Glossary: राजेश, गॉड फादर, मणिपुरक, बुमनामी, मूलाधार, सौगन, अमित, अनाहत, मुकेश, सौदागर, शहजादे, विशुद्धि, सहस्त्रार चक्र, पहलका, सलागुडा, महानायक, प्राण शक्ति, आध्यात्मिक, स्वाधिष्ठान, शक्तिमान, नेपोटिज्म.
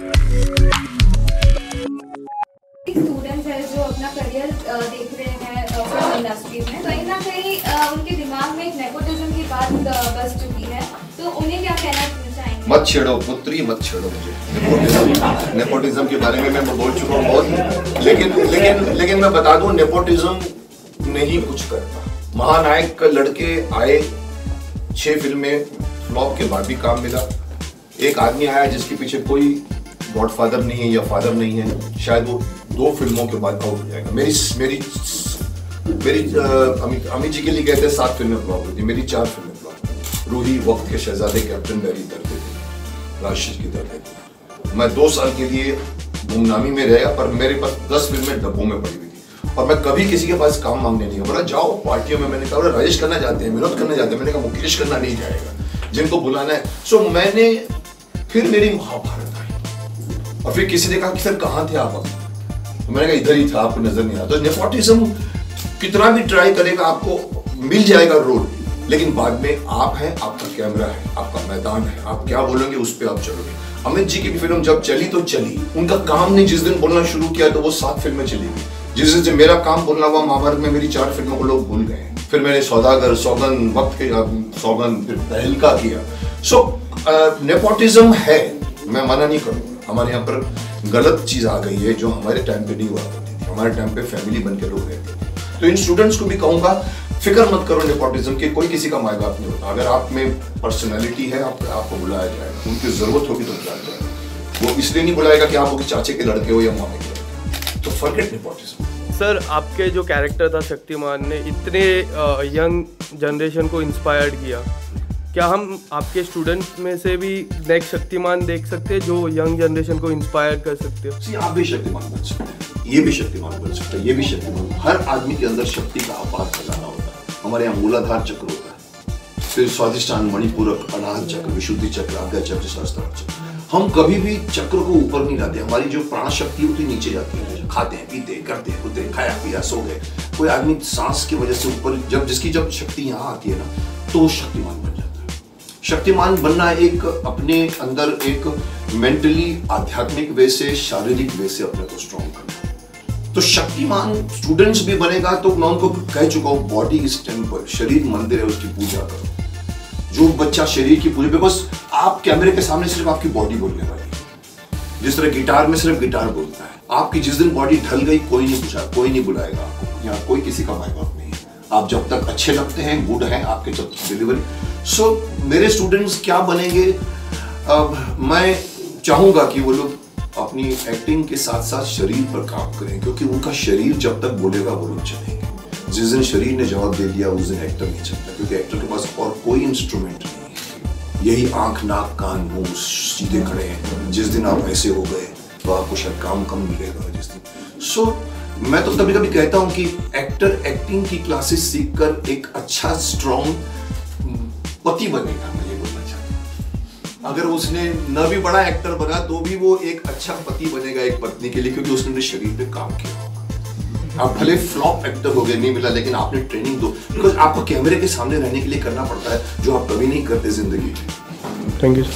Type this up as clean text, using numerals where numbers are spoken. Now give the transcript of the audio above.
Students हैं जो अपना करियर देख रहे हैं इंडस्ट्रीज में, कहीं ना कहीं उनके दिमाग में एक नेपोटिज्म की बात बस चुकी है, तो उन्हें क्या कहना चाहिए? मत छेड़ो पुत्री, मत छेड़ो मुझे। नेपोटिज्म के बारे में मैं बोल चुका हूँ बहुत, लेकिन मैं बता दूँ नेपोटिज्म नहीं कुछ करता। महानायक का लड़के आए, 6 फिल्में फ्लॉप के बाद भी काम मिला। एक आदमी आया जिसके पीछे कोई गॉड फादर नहीं है या फादर नहीं है, शायद वो 2 फिल्मों के बाद आउट हो जाएगा। मेरी अमित जी के लिए कहते हैं 7 फिल्में फ्लॉप होती, मेरी 4 फिल्में फ्लॉप। रूही, वक्त के शहजादे, कैप्टन बैरी दर्द थे, राजेश की दर्द है। मैं 2 साल के लिए बुमनामी में रहा, पर मेरे पास 10 फिल्में डब्बों में पड़ी हुई थी और मैं कभी किसी के पास काम मांगने नहीं गया। बोला जाओ पार्टियों में, मैंने कहा राजेश करना चाहते हैं, विनोद करना चाहते हैं, मैंने कहा मुकेश करना नहीं जाएगा, जिनको बुलाना है। सो मैंने फिर मेरी महाभारत आई और फिर किसी ने कहा कि सर कहाँ थे आप? तो मैंने कहा इधर ही था, आपको नजर नहीं आता। तो नेपोटिज्म कितना भी ट्राई करेगा आपको मिल जाएगा रोल, लेकिन बाद में आप हैं, आपका कैमरा है, आपका मैदान है, आप क्या बोलोगे उस पर आप चलोगे। अमित जी की फिल्म जब चली तो चली, उनका काम ने जिस दिन बोलना शुरू किया तो वो 7 फिल्में चली गई। जिस दिन से मेरा काम बोलना हुआ महाभारत में, मेरी 4 फिल्मों को लोग भूल गए। फिर मैंने सौदागर, सौगन, वक्त के सौगन, फिर पहलका किया। सो नेपोटिज्म है, मैं मना नहीं करूँगा। हमारे यहाँ पर गलत चीज़ आ गई है जो हमारे टाइम पे नहीं हुआ करती थी। हमारे टाइम पे फैमिली बनके लोग रहते थे। तो इन स्टूडेंट्स को भी कहूँगा फिक्र मत करो नेपोटिज्म के, कोई किसी का मायबाप नहीं होता। अगर आप में पर्सनैलिटी है आपको बुलाया जाएगा, उनकी ज़रूरत होगी तो बुलाया जाएगा। वो इसलिए नहीं बुलाएगा कि आप उनके चाचे के लड़के हो या मामे के लड़के। तो फॉरगेट नेपोटिज्म। सर आपके जो कैरेक्टर था शक्तिमान ने इतने यंग जनरेशन को इंस्पायर्ड किया, क्या हम आपके स्टूडेंट्स में से भी नेक्स्ट शक्तिमान देख सकते हैं जो यंग जनरेशन को इंस्पायर कर सकते हो? जी आप भी शक्तिमान बन सकते हैं, ये भी शक्तिमान बन सकता है, ये भी शक्तिमान। हर आदमी के अंदर शक्ति का अपार खजाना होता है। हमारे यहाँ मूलाधार चक्र होता है, फिर स्वाधिष्ठान, मणिपुरक, अनाहत चक्र, विशुद्धि चक्र, आध्या चक्र, सहस्त्रार चक्र। हम कभी भी चक्र को ऊपर नहीं लाते। हमारी जो प्राण शक्ति होती है नीचे जाती है। खाते हैं, पीते, करते हैं, होते, खाया पिया, सो गए। कोई आदमी सांस की वजह से ऊपर जब शक्ति यहाँ आती है ना, तो शक्तिमान बन जाता है। शक्तिमान बनना एक अपने अंदर एक मेंटली आध्यात्मिक वे से, शारीरिक वे से अपने को स्ट्रॉन्ग करना। तो शक्तिमान स्टूडेंट्स भी बनेगा तो मैं उनको कह चुका हूँ बॉडी इज टेम्पल, शरीर मंदिर है, उसकी पूजा करो। जो बच्चा शरीर की पूजा, बस आप कैमरे के सामने सिर्फ आपकी बॉडी बोलने वाली है, जिस तरह गिटार में सिर्फ गिटार बोलता है। आपकी जिस दिन बॉडी ढल गई, कोई नहीं पूछा, कोई नहीं बुलाएगा आपको, यहाँ कोई किसी का मायबाप नहीं। आप जब तक अच्छे लगते हैं, गुड हैं आपके जब तक डिलीवरी। सो मेरे स्टूडेंट्स क्या बनेंगे, मैं चाहूँगा कि वो लोग अपनी एक्टिंग के साथ साथ शरीर पर काम करें, क्योंकि उनका शरीर जब तक बोलेगा वो लोग चलेंगे। जिस दिन शरीर ने जवाब दे दिया उस दिन एक्टर नहीं चलता, क्योंकि एक्टर के पास और कोई इंस्ट्रूमेंट नहीं है, यही आँख, नाक, कान, मुँह सीधे खड़े हैं। जिस दिन आप ऐसे हो गए तो आपको शायद काम कम मिलेगा जिस दिन। सो मैं तो कभी कभी कहता हूं कि एक्टर एक्टिंग की क्लासेस सीखकर एक अच्छा स्ट्रॉन्ग पति बनेगा, मैं ये बोलना चाहता हूं। अगर उसने न भी बड़ा एक्टर बना तो भी वो एक अच्छा पति बनेगा एक पत्नी के लिए, क्योंकि उसने अपने शरीर पे काम किया होगा। आप भले फ्लॉप एक्टर हो गए, नहीं मिला, लेकिन आपने ट्रेनिंग दो, बिकॉज आपको कैमरे के सामने रहने के लिए करना पड़ता है जो आप कभी नहीं करते जिंदगी में। Thank you.